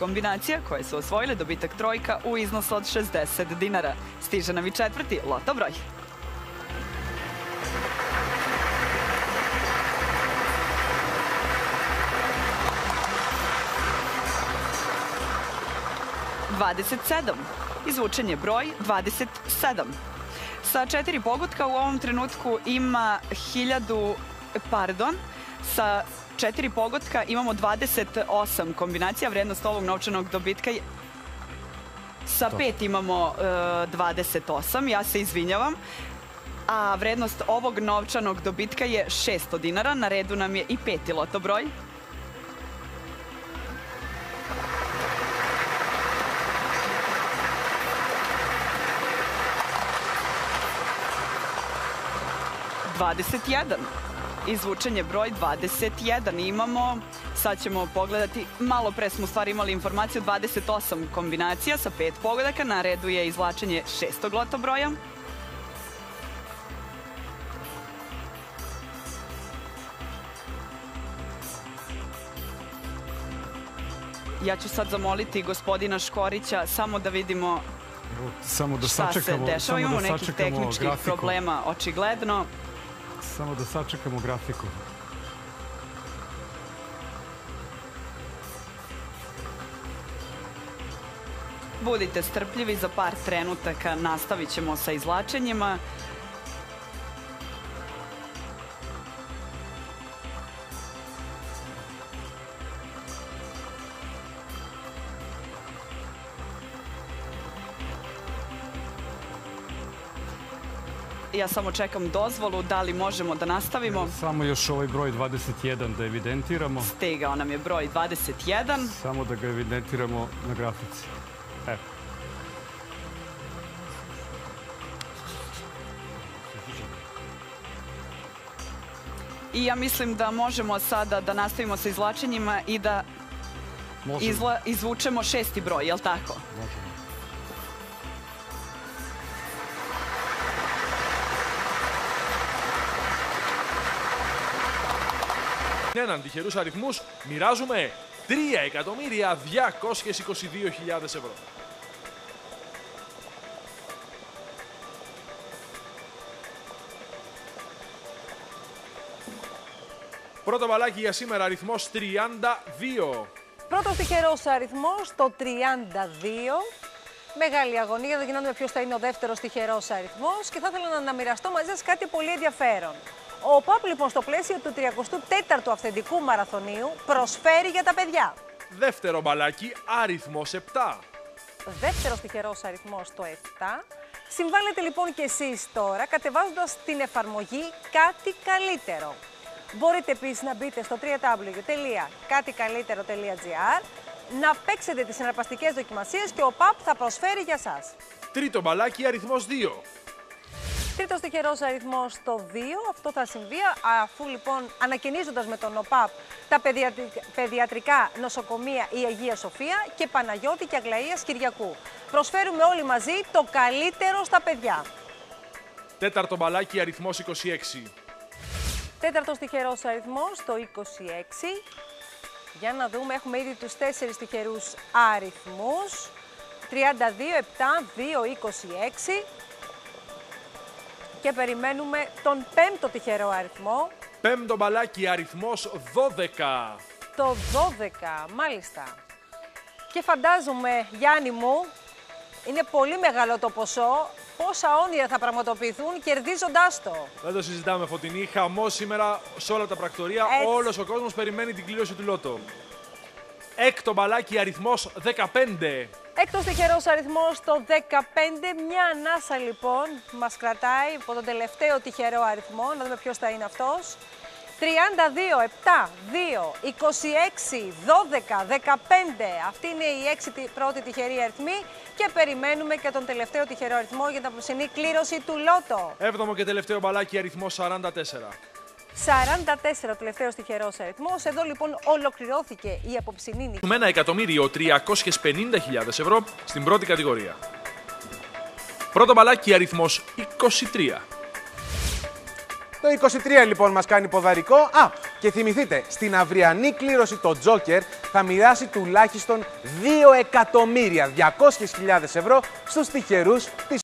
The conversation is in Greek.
Kombinacija koje su osvojile dobitak trojka u iznosu od 60 dinara. Stiže nam i četvrti loto broj. Izvučen je broj 27. Sa 4 pogotka u ovom trenutku ima 4 pogotka imamo 28 kombinacija, vrednost ovog novčanog dobitka je... Sa 5 imamo 28, ja se izvinjavam. A vrednost ovog novčanog dobitka je 600 dinara. Na redu nam je i peti loto broj. Izvučen je broj 21 i imamo, sad ćemo pogledati, malo pre smo u stvari imali informaciju, 28 kombinacija sa 5 pogodaka, na redu je izvlačenje 6. loto broja. Ja ću sad zamoliti gospodina Škorića samo da vidimo šta se dešava, imamo nekih tehničkih problema očigledno. Samo da sačekamo grafiku. Budite strpljivi, za par trenutaka nastavit ćemo sa izvlačenjima. Ja samo čekam dozvolu, da li možemo da nastavimo. Samo još ovaj broj 21 da evidentiramo. Stigao nam je broj 21. Samo da ga evidentiramo na grafici. Evo. I ja mislim da možemo sada da nastavimo sa izvlačenjima i da izvučemo 6. broj, je li tako? Možemo. Έναν τυχερούς αριθμούς μοιράζουμε 3.222.000 ευρώ. Πρώτο μπαλάκι για σήμερα, αριθμός 32. Πρώτος τυχερός αριθμός, το 32. Μεγάλη αγωνία, δεν γινάμε ποιος θα είναι ο δεύτερος τυχερός αριθμός και θα ήθελα να μοιραστώ μαζί σας κάτι πολύ ενδιαφέρον. Ο ΠΑΠ, λοιπόν, στο πλαίσιο του 34ου αυθεντικού μαραθωνίου προσφέρει για τα παιδιά. Δεύτερο μπαλάκι, αριθμός 7. Δεύτερος τυχερός αριθμός, το 7. Συμβάλλετε λοιπόν και εσείς τώρα, κατεβάζοντας την εφαρμογή Κάτι Καλύτερο. Μπορείτε επίσης να μπείτε στο www.katikakalitero.gr, να παίξετε τις συναρπαστικές δοκιμασίες και ο ΠΑΠ θα προσφέρει για σας. Τρίτο μπαλάκι, αριθμός 2. Τρίτος τυχερός αριθμός το 2, αυτό θα συμβεί αφού λοιπόν ανακαινίζοντας με τον ΟΠΑΠ τα παιδιατρικά νοσοκομεία η Αγία Σοφία και Παναγιώτη και Αγλαΐας Κυριακού. Προσφέρουμε όλοι μαζί το καλύτερο στα παιδιά. Τέταρτο μπαλάκι αριθμός 26. Τέταρτος τυχερός αριθμός το 26. Για να δούμε, έχουμε ήδη τους 4 τυχερούς αριθμούς. 32, 7, 2, 26. Και περιμένουμε τον 5ο τυχερό αριθμό. 5ο μπαλάκι, αριθμός 12. Το 12, μάλιστα. Και φαντάζομαι, Γιάννη μου, είναι πολύ μεγάλο το ποσό. Πόσα όνειρα θα πραγματοποιηθούν κερδίζοντάς το. Δεν το συζητάμε, Φωτεινή. Χαμός σήμερα σε όλα τα πρακτορία. Έτσι. Όλος ο κόσμος περιμένει την κλήρωση του λότο. 6ο μπαλάκι, αριθμός 15. Έκτος τυχερός αριθμός το 15, μια ανάσα λοιπόν μας κρατάει από τον τελευταίο τυχερό αριθμό, να δούμε ποιος θα είναι αυτός. 32, 7, 2, 26, 12, 15, αυτή είναι η 6η πρώτη τυχερή αριθμή και περιμένουμε και τον τελευταίο τυχερό αριθμό για την απόψινή κλήρωση του Λότο. 7ο και τελευταίο μπαλάκι αριθμός 44. 44 τελευταίος τυχερός αριθμός. Εδώ λοιπόν ολοκληρώθηκε η απόψινή νίκη. Με 1.350.000 ευρώ στην πρώτη κατηγορία. Πρώτο μπαλάκι αριθμός 23. Το 23 λοιπόν μας κάνει ποδαρικό. Και θυμηθείτε, στην αυριανή κλήρωση το Τζόκερ θα μοιράσει τουλάχιστον 2.200.000 ευρώ στους τυχερούς της